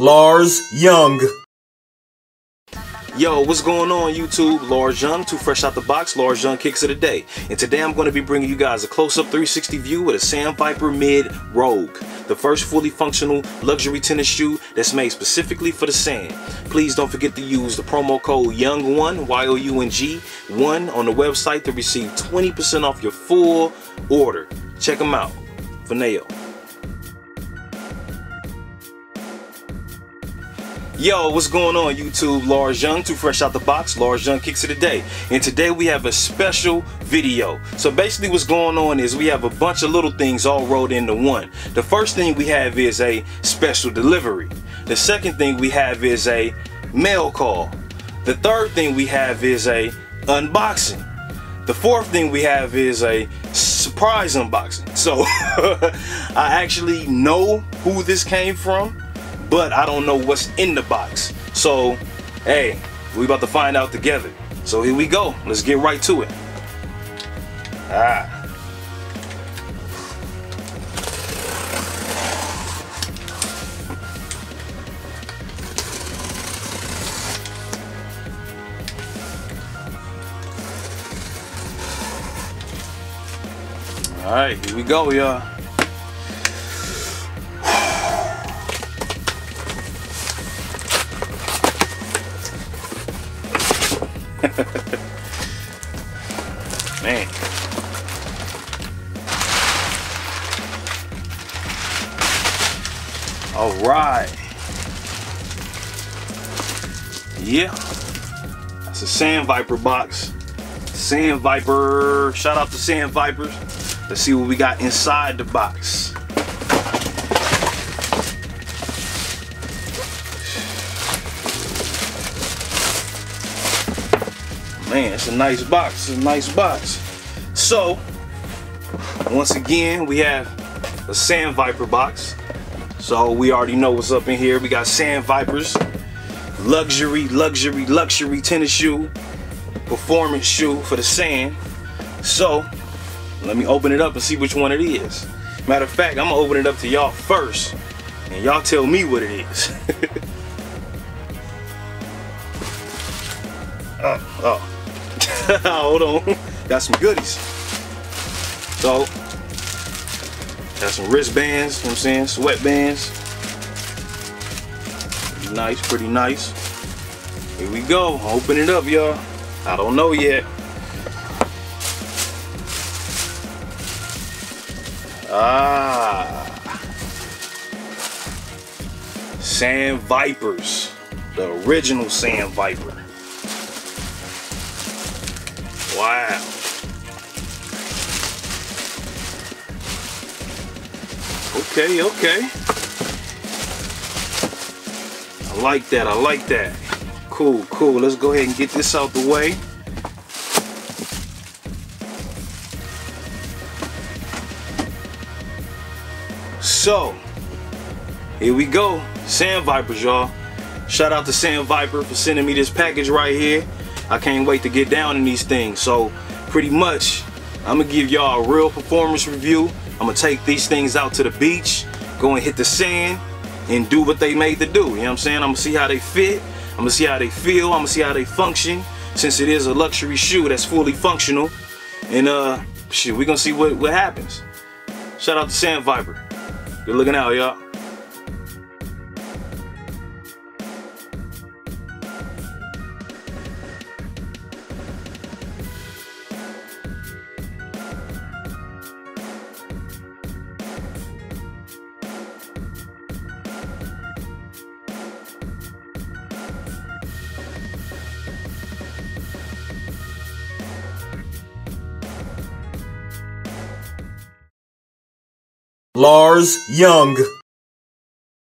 Lars Young. Yo, what's going on YouTube? Lars Young, too fresh out the box, Lars Young Kicks of the Day. And today I'm going to be bringing you guys a close-up 360 view with a Sand Viper Mid Rogue, the first fully functional luxury tennis shoe that's made specifically for the sand. Please don't forget to use the promo code YOUNG1, Y-O-U-N-G-1, on the website to receive 20% off your full order. Check them out. For now. Yo, what's going on YouTube? Lars Young, too fresh out the box, Lars Young Kicks of the Day. And today we have a special video. So basically what's going on is we have a bunch of little things all rolled into one. The first thing we have is a special delivery. The second thing we have is a mail call. The third thing we have is a unboxing. The fourth thing we have is a surprise unboxing. So I actually know who this came from, but I don't know what's in the box. So, hey, we about to find out together. So here we go. Let's get right to it. All right, here we go, y'all. Man. All right. Yeah. That's a Sand Viper box. Sand Viper. Shout out to Sand Vipers. Let's see what we got inside the box. Man, it's a nice box, it's a nice box. So, once again, we have a Sand Viper box. So we already know what's up in here. We got Sand Vipers, luxury tennis shoe, performance shoe for the sand. So, let me open it up and see which one it is. Matter of fact, I'm gonna open it up to y'all first, and y'all tell me what it is. Oh. Hold on, got some goodies. So, got some wristbands, you know what I'm saying, sweatbands. Pretty nice, pretty nice. Here we go, open it up, y'all. I don't know yet. Sand Vipers, the original Sand Viper. Wow. Okay, okay. I like that, I like that. Cool, cool. Let's go ahead and get this out the way. So, here we go. Sand Vipers, y'all. Shout out to Sand Viper for sending me this package right here. I can't wait to get down in these things. So pretty much, I'm gonna give y'all a real performance review. I'm gonna take these things out to the beach, go and hit the sand, and do what they made to do. You know what I'm saying? I'm gonna see how they fit. I'm gonna see how they feel. I'm gonna see how they function. Since it is a luxury shoe that's fully functional, and shit, we gonna see what happens. Shout out to Sand Viper. Good looking out, y'all. Lars Young.